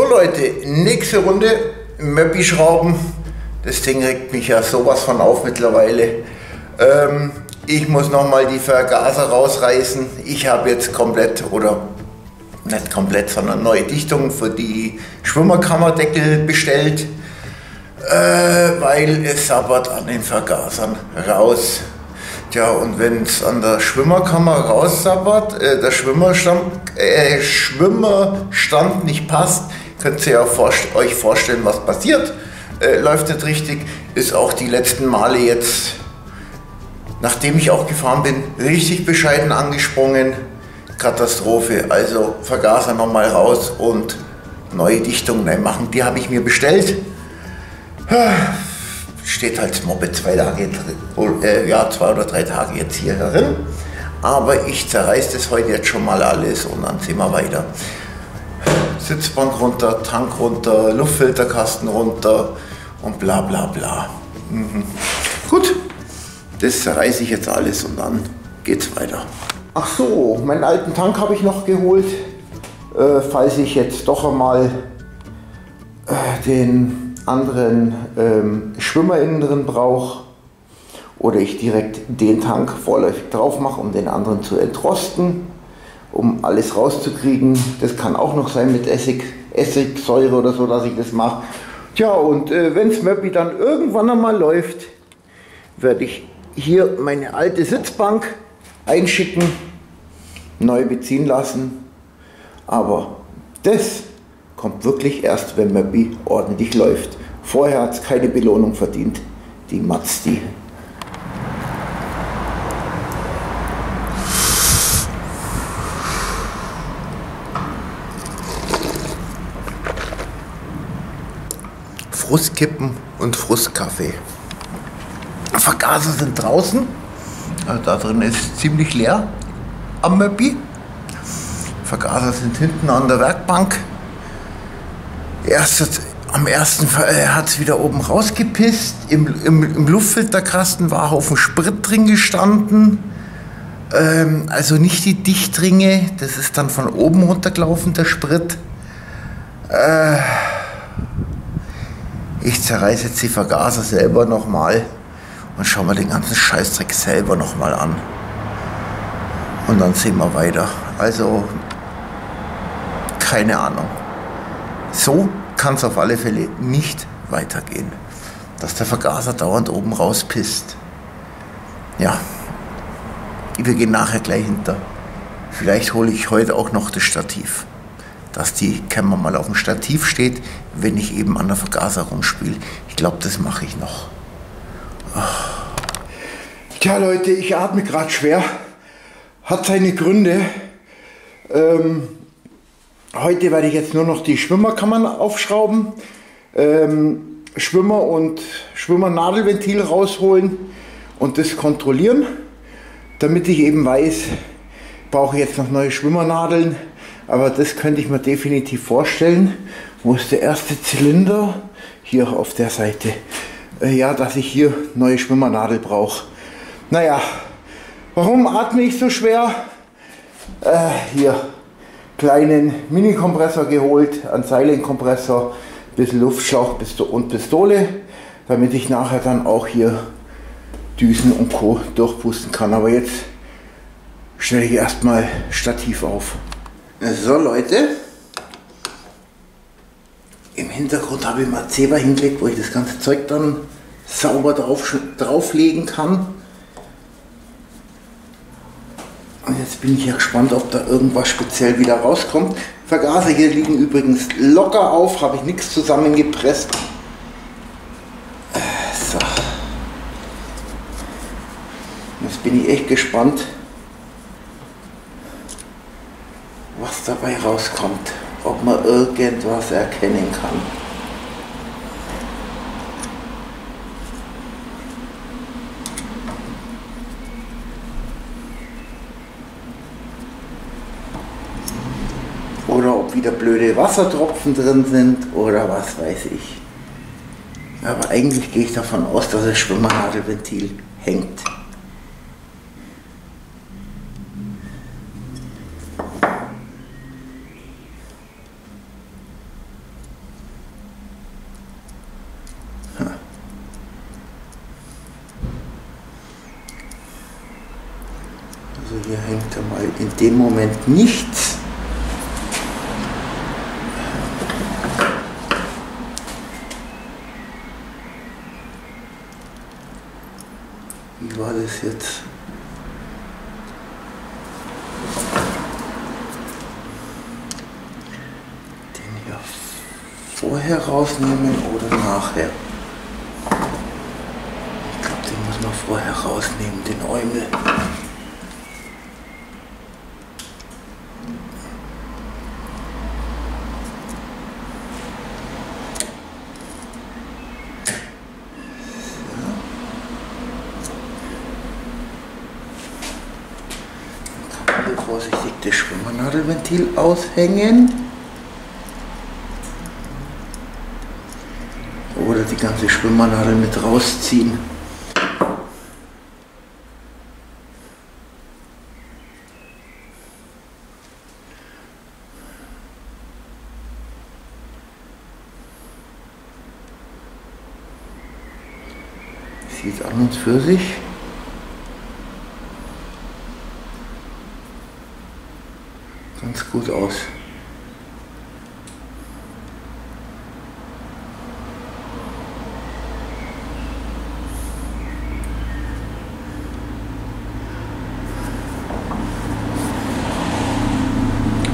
So Leute, nächste Runde Möppi-Schrauben. Das Ding regt mich ja sowas von auf mittlerweile. Ich muss nochmal die Vergaser rausreißen. Ich habe jetzt komplett, oder nicht komplett, sondern neue Dichtungen für die Schwimmerkammerdeckel bestellt, weil es sabbert an den Vergasern raus. Tja, und wenn es an der Schwimmerkammer raussabbert, der Schwimmerstand nicht passt, könnt ihr ja euch vorstellen, was passiert. Läuft nicht richtig, ist auch die letzten Male jetzt, nachdem ich auch gefahren bin, richtig bescheiden angesprungen. Katastrophe, also Vergaser nochmal raus und neue Dichtungen machen. Die habe ich mir bestellt. Steht halt das Moped 2 Tage, ja, 2 oder 3 Tage jetzt hier drin. Aber ich zerreiße das heute jetzt schon mal alles und dann sehen wir weiter. Sitzbank runter, Tank runter, Luftfilterkasten runter und bla bla bla. Gut, das zerreiße ich jetzt alles und dann geht's weiter. Ach so, meinen alten Tank habe ich noch geholt, falls ich jetzt doch einmal den anderen Schwimmer innen drin brauche oder ich direkt den Tank vorläufig drauf mache, um den anderen zu entrosten, um alles rauszukriegen. Das kann auch noch sein mit Essigsäure oder so, dass ich das mache. Tja, und wenn es Möppi dann irgendwann einmal läuft, werde ich hier meine alte Sitzbank einschicken, neu beziehen lassen, aber das kommt wirklich erst, wenn Möppi ordentlich läuft. Vorher hat es keine Belohnung verdient, die Mazdi. Frustkippen und Frustkaffee. Vergaser sind draußen, also da drin ist ziemlich leer am Möppi. Vergaser sind hinten an der Werkbank. Am ersten hat es wieder oben rausgepisst, im Luftfilterkasten war Haufen Sprit drin gestanden, also nicht die Dichtringe, das ist dann von oben runtergelaufen, der Sprit. Ich zerreiße jetzt die Vergaser selber nochmal und schau mir den ganzen Scheißdreck selber nochmal an. Und dann sehen wir weiter, also keine Ahnung. So kann es auf alle Fälle nicht weitergehen, dass der Vergaser dauernd oben rauspisst. Ja, wir gehen nachher gleich hinter. Vielleicht hole ich heute auch noch das Stativ, dass die Kammer mal auf dem Stativ steht, wenn ich eben an der Vergaser rumspiele. Ich glaube, das mache ich noch. Ach. Tja Leute, ich atme gerade schwer. Hat seine Gründe. Heute werde ich jetzt nur noch die Schwimmerkammern aufschrauben, Schwimmer und Schwimmernadelventil rausholen und das kontrollieren, damit ich eben weiß, brauche ich jetzt noch neue Schwimmernadeln, aber das könnte ich mir definitiv vorstellen. Wo ist der erste Zylinder? Hier auf der Seite. Ja, dass ich hier neue Schwimmernadel brauche. Naja, warum atme ich so schwer? Hier. Kleinen Mini-Kompressor geholt, einen Silent-Kompressor, bisschen Luftschlauch und Pistole, damit ich nachher dann auch hier Düsen und Co. durchpusten kann. Aber jetzt stelle ich erstmal Stativ auf. So Leute, im Hintergrund habe ich mal Zeber hingelegt, wo ich das ganze Zeug dann sauber drauflegen kann. Jetzt bin ich ja gespannt, ob da irgendwas speziell wieder rauskommt. Vergaser hier liegen übrigens locker auf, habe ich nichts zusammengepresst. So. Jetzt bin ich echt gespannt, was dabei rauskommt, ob man irgendwas erkennen kann. Wieder blöde Wassertropfen drin sind oder was weiß ich. Aber eigentlich gehe ich davon aus, dass das Schwimmernadelventil hängt. Also hier hängt einmal in dem Moment nichts. Wie war das jetzt? Den hier vorher rausnehmen oder nachher? Ich glaube, den muss man vorher rausnehmen, den Äumel. Vorsichtig das Schwimmernadelventil aushängen oder die ganze Schwimmernadel mit rausziehen. Sieht an und für sich ganz gut aus.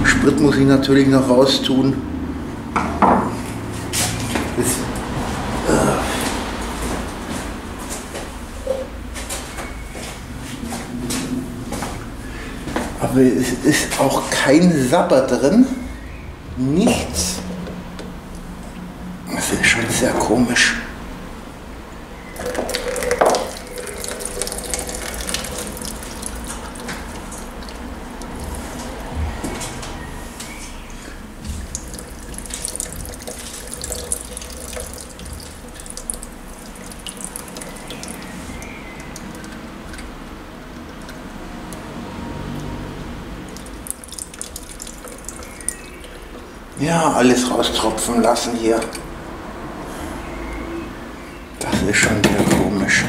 Sprit muss ich natürlich noch raus tun. Aber es ist auch kein Sapper drin, nichts. Das ist schon sehr komisch. Ja, alles raustropfen lassen hier. Das ist schon sehr komisch.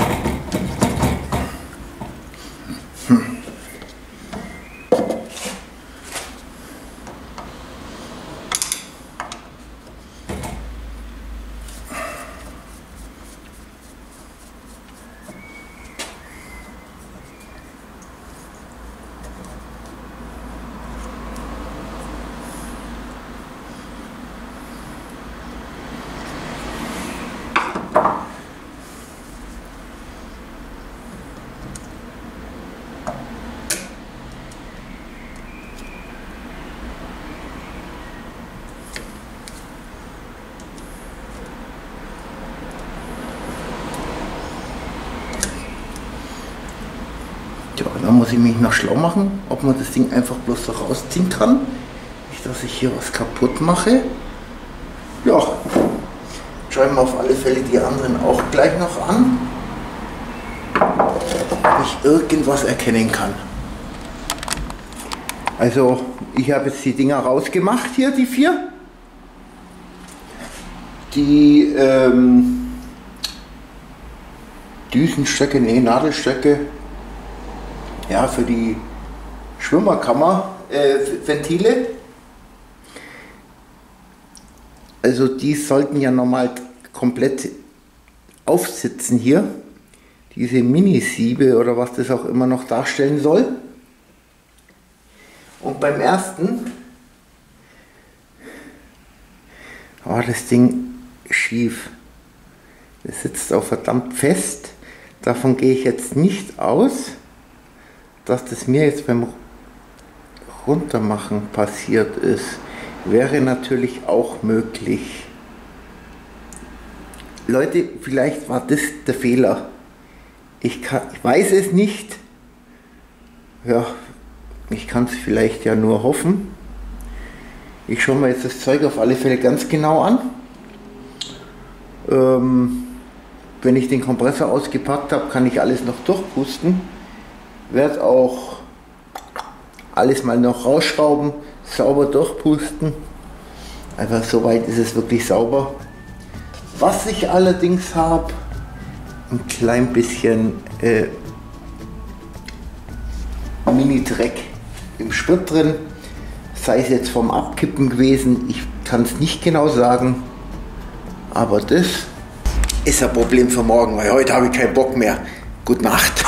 Ja, dann muss ich mich noch schlau machen, ob man das Ding einfach bloß so rausziehen kann. Nicht, dass ich hier was kaputt mache. Ja, schreiben wir auf alle Fälle die anderen auch gleich noch an, ob ich irgendwas erkennen kann. Also, ich habe jetzt die Dinger rausgemacht hier, die vier. Die Düsenstöcke, nee, Nadelstöcke. Ja, für die Schwimmerkammer Ventile. Also die sollten ja normal komplett aufsitzen hier. Diese Mini-Siebe oder was das auch immer noch darstellen soll. Und beim ersten war das Ding schief. Das sitzt auch verdammt fest. Davon gehe ich jetzt nicht aus, dass das mir jetzt beim Runtermachen passiert ist, wäre natürlich auch möglich. Leute, vielleicht war das der Fehler. Ich weiß es nicht. Ja, ich kann es vielleicht ja nur hoffen. Ich schaue mir jetzt das Zeug auf alle Fälle ganz genau an. Wenn ich den Kompressor ausgepackt habe, kann ich alles noch durchpusten. Werde auch alles mal noch rausschrauben, sauber durchpusten. Einfach soweit ist es wirklich sauber. Was ich allerdings habe, ein klein bisschen Mini-Dreck im Sprit drin, sei es jetzt vom Abkippen gewesen, ich kann es nicht genau sagen, aber das ist ein Problem für morgen, weil heute habe ich keinen Bock mehr. Gute Nacht.